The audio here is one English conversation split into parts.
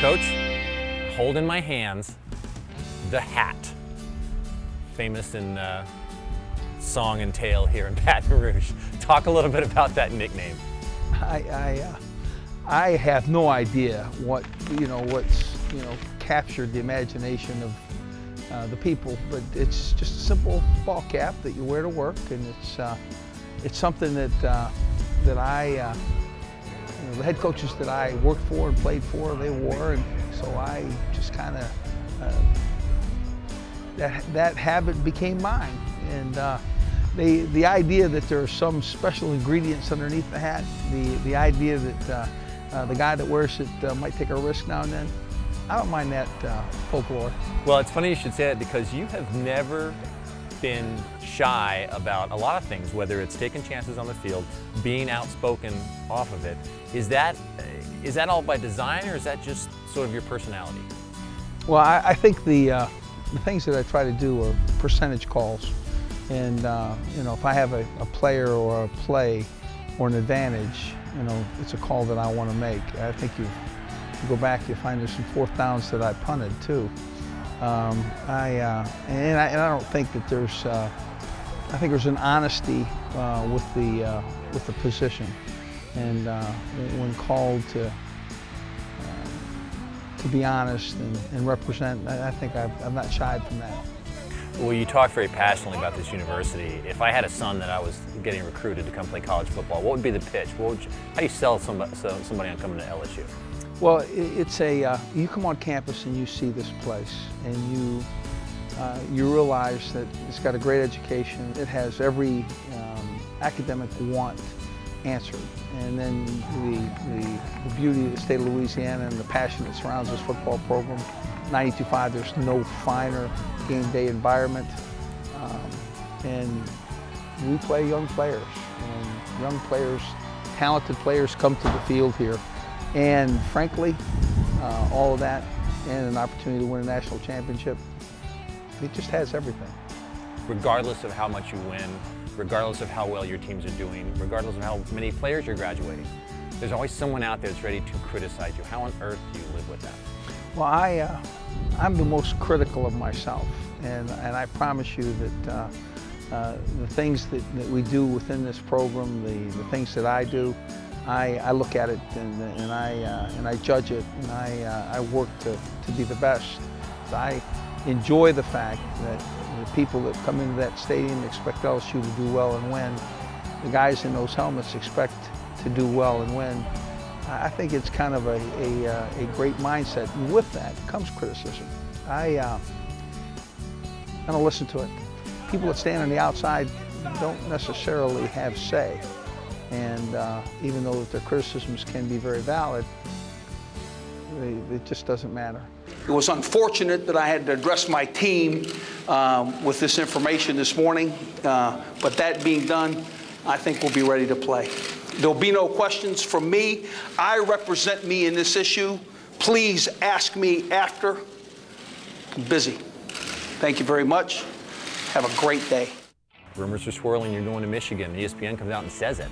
Coach, hold in my hands the hat, famous in song and tale here in Baton Rouge. Talk a little bit about that nickname. I have no idea what captured the imagination of the people, but it's just a simple ball cap that you wear to work, and it's something that the head coaches that I worked for and played for, they wore, and so I just kind of that habit became mine. And the idea that there are some special ingredients underneath the hat, the idea that the guy that wears it might take a risk now and then, I don't mind that folklore. Well, it's funny you should say that, because you have never been shy about a lot of things, whether it's taking chances on the field, being outspoken off of it. Is that all by design, or is that just sort of your personality? Well, I think the things that I try to do are percentage calls, and if I have a player or a play or an advantage, it's a call that I want to make. I think you go back, you find there's some fourth downs that I punted too. I don't think that there's I think there's an honesty with the position, and when called to be honest and represent, I think I'm not shy from that. Well, you talk very passionately about this university. If I had a son that I was getting recruited to come play college football, what would be the pitch? How do you sell somebody on coming to LSU? Well, it's you come on campus and you see this place, and you realize that it's got a great education. It has every academic want answered, and then the beauty of the state of Louisiana and the passion that surrounds this football program. 92.5, there's no finer game day environment, and we play young players, and young players, talented players come to the field here. And frankly, all of that and an opportunity to win a national championship, it just has everything. Regardless of how much you win, regardless of how well your teams are doing, regardless of how many players you're graduating, there's always someone out there that's ready to criticize you. How on earth do you live with that? Well, I'm the most critical of myself, and I promise you that the things that we do within this program, the things that I do, I look at it and I judge it, and I work to be the best. I enjoy the fact that the people that come into that stadium expect LSU to do well and win. The guys in those helmets expect to do well and win. I think it's kind of a great mindset, and with that comes criticism. I don't listen to it. People that stand on the outside don't necessarily have say. And even though their criticisms can be very valid, it just doesn't matter. It was unfortunate that I had to address my team with this information this morning, but that being done, I think we'll be ready to play. There'll be no questions from me. I represent me in this issue. Please ask me after. I'm busy. Thank you very much. Have a great day. Rumors are swirling, you're going to Michigan. ESPN comes out and says it.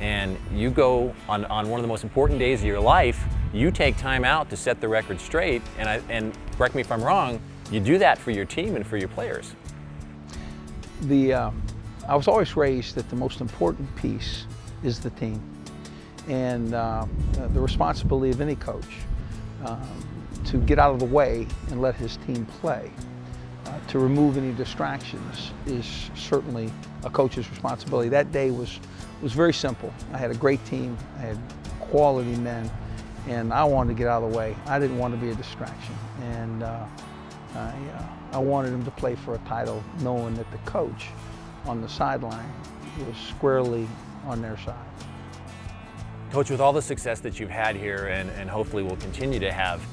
And you go on one of the most important days of your life, you take time out to set the record straight, and correct me if I'm wrong, you do that for your team and for your players. I was always raised that the most important piece is the team, and the responsibility of any coach to get out of the way and let his team play. To remove any distractions is certainly a coach's responsibility. That day was very simple. I had a great team, I had quality men, and I wanted to get out of the way. I didn't want to be a distraction, and I wanted them to play for a title, knowing that the coach on the sideline was squarely on their side. Coach, with all the success that you've had here and hopefully will continue to have,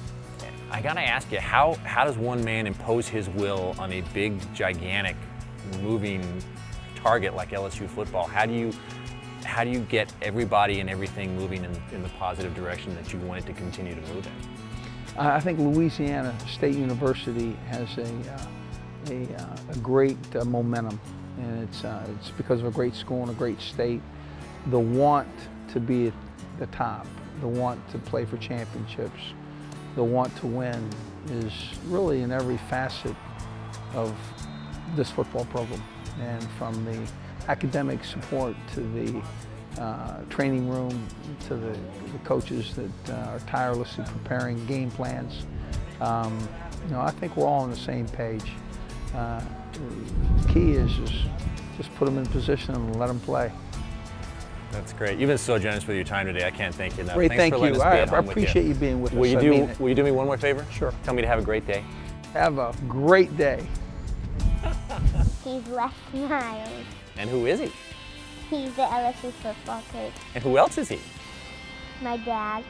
I gotta ask you, how does one man impose his will on a big, gigantic, moving target like LSU football? How do you get everybody and everything moving in the positive direction that you want it to continue to move in? I think Louisiana State University has a great momentum, and it's because of a great school and a great state. The want to be at the top, the want to play for championships, the want to win is really in every facet of this football program, and from the academic support to the training room to the coaches that are tirelessly preparing game plans. You know, I think we're all on the same page. The key is just put them in position and let them play. That's great. You've been so generous with your time today. I can't thank you enough. Great, thank you. I appreciate you being with us. Will you do me one more favor? Sure. Tell me to have a great day. Have a great day. He's Les Miles. And who is he? He's the LSU football coach. And who else is he? My dad.